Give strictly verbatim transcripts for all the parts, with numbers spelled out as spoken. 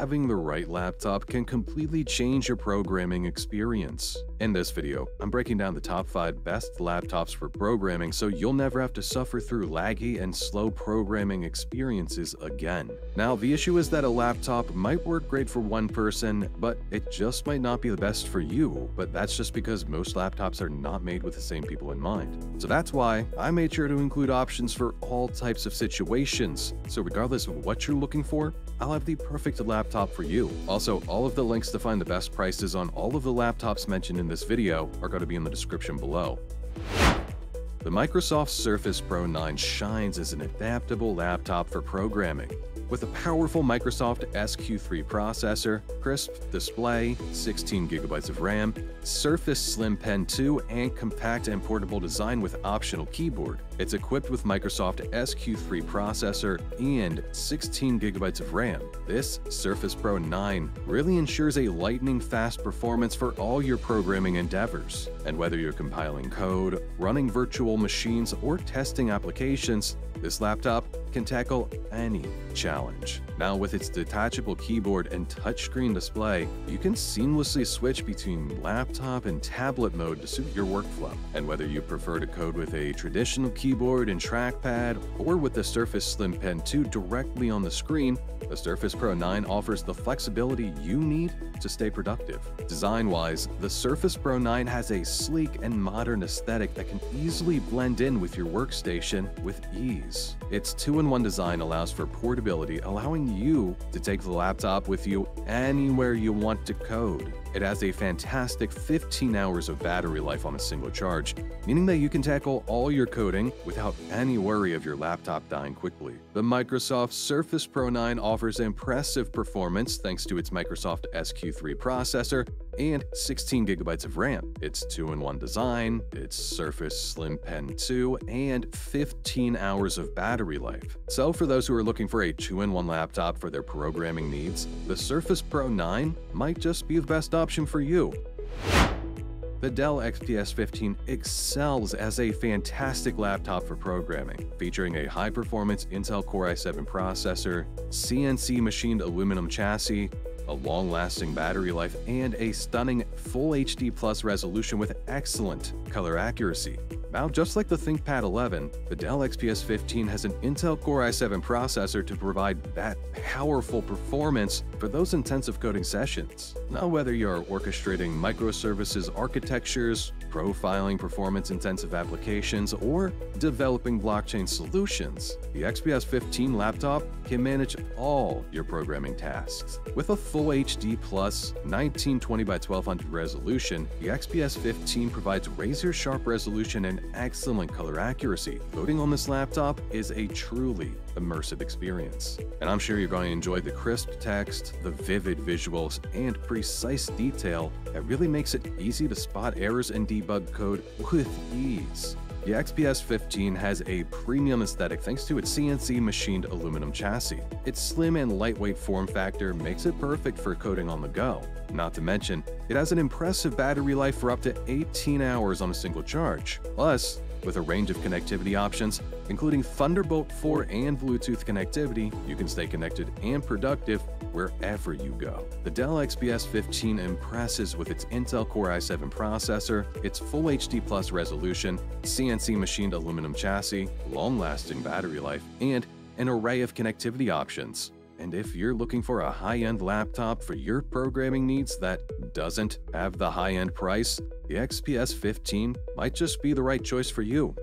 Having the right laptop can completely change your programming experience. In this video, I'm breaking down the top five best laptops for programming so you'll never have to suffer through laggy and slow programming experiences again. Now, the issue is that a laptop might work great for one person, but it just might not be the best for you, but that's just because most laptops are not made with the same people in mind. So that's why I made sure to include options for all types of situations, so regardless of what you're looking for, I'll have the perfect laptop for you. Also, all of the links to find the best prices on all of the laptops mentioned in In this video are going to be in the description below. The Microsoft Surface Pro nine shines as an adaptable laptop for programming. With a powerful Microsoft S Q three processor, crisp display, sixteen gigabytes of RAM, Surface Slim Pen two, and compact and portable design with optional keyboard, it's equipped with Microsoft S Q three processor and sixteen gigabytes of RAM. This Surface Pro nine really ensures a lightning-fast performance for all your programming endeavors. And whether you're compiling code, running virtual machines, or testing applications, this laptop can tackle any challenge. Now, with its detachable keyboard and touchscreen display, you can seamlessly switch between laptop and tablet mode to suit your workflow. And whether you prefer to code with a traditional keyboard and trackpad or with the Surface Slim Pen two directly on the screen, the Surface Pro nine offers the flexibility you need to stay productive. Design-wise, the Surface Pro nine has a sleek and modern aesthetic that can easily blend in with your workstation with ease. Its two-in-one design allows for portability, allowing you to take the laptop with you anywhere you want to code. It has a fantastic fifteen hours of battery life on a single charge, meaning that you can tackle all your coding without any worry of your laptop dying quickly. The Microsoft Surface Pro nine offers impressive performance thanks to its Microsoft S Q three processor and sixteen gigabytes of RAM, its two-in-one design, its Surface Slim Pen two, and fifteen hours of battery life. So for those who are looking for a two-in-one laptop for their programming needs, the Surface Pro nine might just be the best option for you. The Dell X P S fifteen excels as a fantastic laptop for programming, featuring a high-performance Intel Core i seven processor, C N C machined aluminum chassis, a long-lasting battery life, and a stunning Full H D Plus resolution with excellent color accuracy. Now, just like the ThinkPad eleven, the Dell X P S fifteen has an Intel Core i seven processor to provide that powerful performance for those intensive coding sessions. Now, whether you're orchestrating microservices architectures, profiling performance-intensive applications, or developing blockchain solutions, the X P S fifteen laptop can manage all your programming tasks. With a Full H D Plus nineteen twenty by twelve hundred resolution, the X P S fifteen provides razor-sharp resolution and excellent color accuracy. Coding on this laptop is a truly immersive experience, and I'm sure you're going to enjoy the crisp text, the vivid visuals, and precise detail that really makes it easy to spot errors and debug code with ease. The X P S fifteen has a premium aesthetic thanks to its C N C machined aluminum chassis. Its slim and lightweight form factor makes it perfect for coding on the go. Not to mention, it has an impressive battery life for up to eighteen hours on a single charge. Plus, with a range of connectivity options, including Thunderbolt four and Bluetooth connectivity, you can stay connected and productive wherever you go. The Dell X P S fifteen impresses with its Intel Core i seven processor, its Full H D Plus resolution, C N C machined aluminum chassis, long-lasting battery life, and an array of connectivity options. And if you're looking for a high-end laptop for your programming needs that doesn't have the high-end price, the X P S fifteen might just be the right choice for you.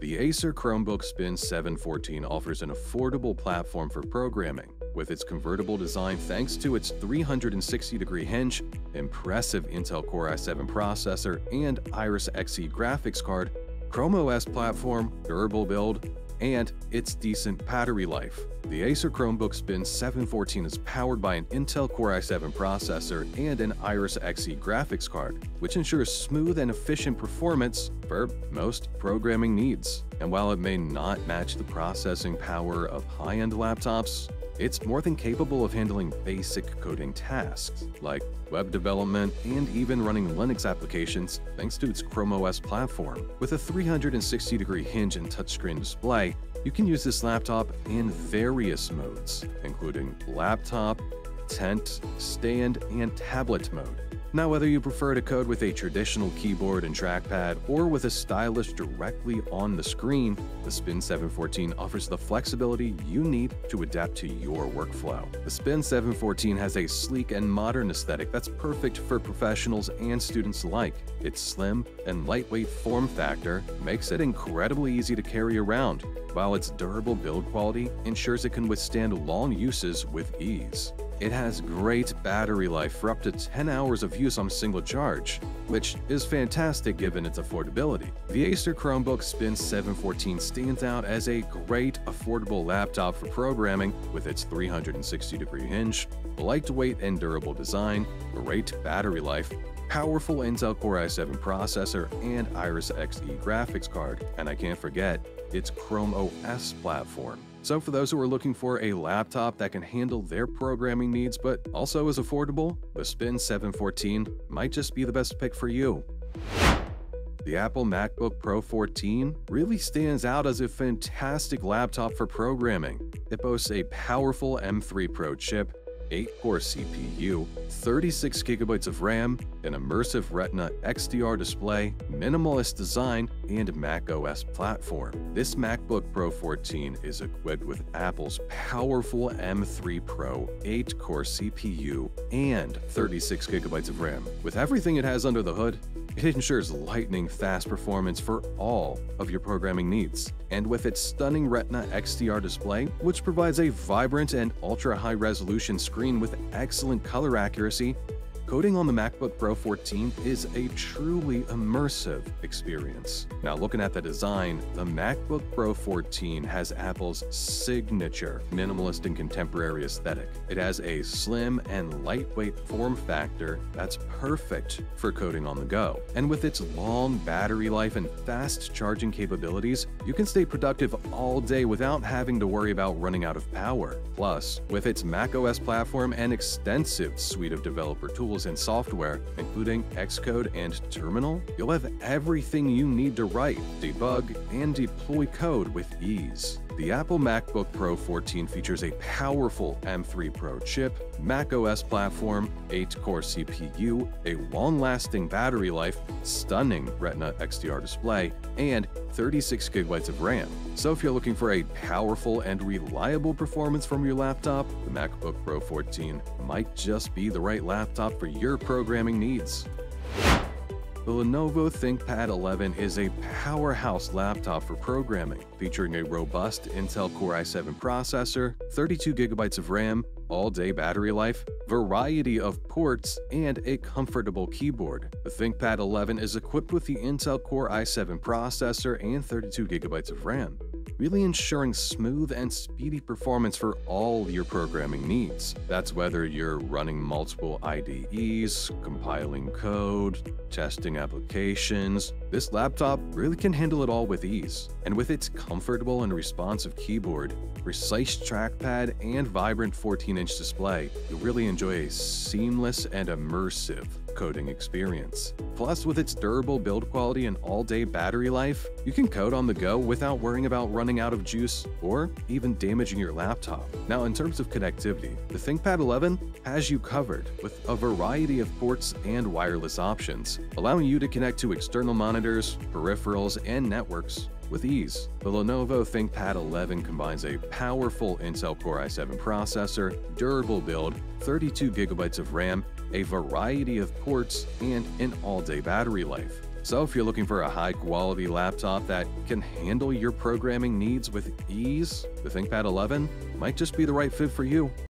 The Acer Chromebook Spin seven fourteen offers an affordable platform for programming. With its convertible design thanks to its three hundred sixty degree hinge, impressive Intel Core i seven processor, and Iris Xe graphics card, Chrome O S platform, durable build, and its decent battery life, the Acer Chromebook Spin seven fourteen is powered by an Intel Core i seven processor and an Iris Xe graphics card, which ensures smooth and efficient performance for most programming needs. And while it may not match the processing power of high-end laptops, it's more than capable of handling basic coding tasks like web development and even running Linux applications thanks to its Chrome O S platform. With a three hundred sixty degree hinge and touchscreen display, You can use this laptop in various modes, including laptop, tent, stand, and tablet mode. Now, whether you prefer to code with a traditional keyboard and trackpad or with a stylus directly on the screen, the Spin seven fourteen offers the flexibility you need to adapt to your workflow. The Spin seven fourteen has a sleek and modern aesthetic that's perfect for professionals and students alike. Its slim and lightweight form factor makes it incredibly easy to carry around, while its durable build quality ensures it can withstand long uses with ease. It has great battery life for up to ten hours of use on a single charge, which is fantastic given its affordability. The Acer Chromebook Spin seven fourteen stands out as a great affordable laptop for programming with its three hundred sixty degree hinge, lightweight and durable design, great battery life, powerful Intel Core i seven processor and Iris Xe graphics card, and I can't forget its Chrome O S platform. So for those who are looking for a laptop that can handle their programming needs but also is affordable, the Spin seven fourteen might just be the best pick for you. The Apple MacBook Pro fourteen really stands out as a fantastic laptop for programming. It boasts a powerful M three Pro chip, eight core C P U, thirty-six gigabytes of RAM, an immersive Retina X D R display, minimalist design, and macOS platform. This MacBook Pro fourteen is equipped with Apple's powerful M three Pro, eight core C P U, and thirty-six gigabytes of RAM. With everything it has under the hood, it ensures lightning-fast performance for all of your programming needs. And with its stunning Retina X D R display, which provides a vibrant and ultra-high-resolution screen with excellent color accuracy, coding on the MacBook Pro fourteen is a truly immersive experience. Now, looking at the design, the MacBook Pro fourteen has Apple's signature minimalist and contemporary aesthetic. It has a slim and lightweight form factor that's perfect for coding on the go. And with its long battery life and fast charging capabilities, you can stay productive all day without having to worry about running out of power. Plus, with its macOS platform and extensive suite of developer tools and software, including Xcode and Terminal, you'll have everything you need to write, debug, and deploy code with ease. The Apple MacBook Pro fourteen features a powerful M three Pro chip, macOS platform, eight core C P U, a long-lasting battery life, stunning Retina X D R display, and thirty-six gigabytes of RAM. So if you're looking for a powerful and reliable performance from your laptop, the MacBook Pro fourteen might just be the right laptop for your programming needs. The Lenovo ThinkPad eleven is a powerhouse laptop for programming, featuring a robust Intel Core i seven processor, thirty-two gigabytes of RAM, all-day battery life, variety of ports, and a comfortable keyboard. The ThinkPad eleven is equipped with the Intel Core i seven processor and thirty-two gigabytes of RAM, really ensuring smooth and speedy performance for all your programming needs. That's whether you're running multiple I D Es, compiling code, testing applications. This laptop really can handle it all with ease. And with its comfortable and responsive keyboard, precise trackpad, and vibrant fourteen inch display, you'll really enjoy a seamless and immersive coding experience. Plus, with its durable build quality and all-day battery life, you can code on the go without worrying about running out of juice or even damaging your laptop. Now, in terms of connectivity, the ThinkPad eleven has you covered with a variety of ports and wireless options, allowing you to connect to external monitors, peripherals, and networks with ease. The Lenovo ThinkPad eleven combines a powerful Intel Core i seven processor, durable build, thirty-two gigabytes of RAM, a variety of ports, and an all-day battery life. So if you're looking for a high-quality laptop that can handle your programming needs with ease, the ThinkPad eleven might just be the right fit for you.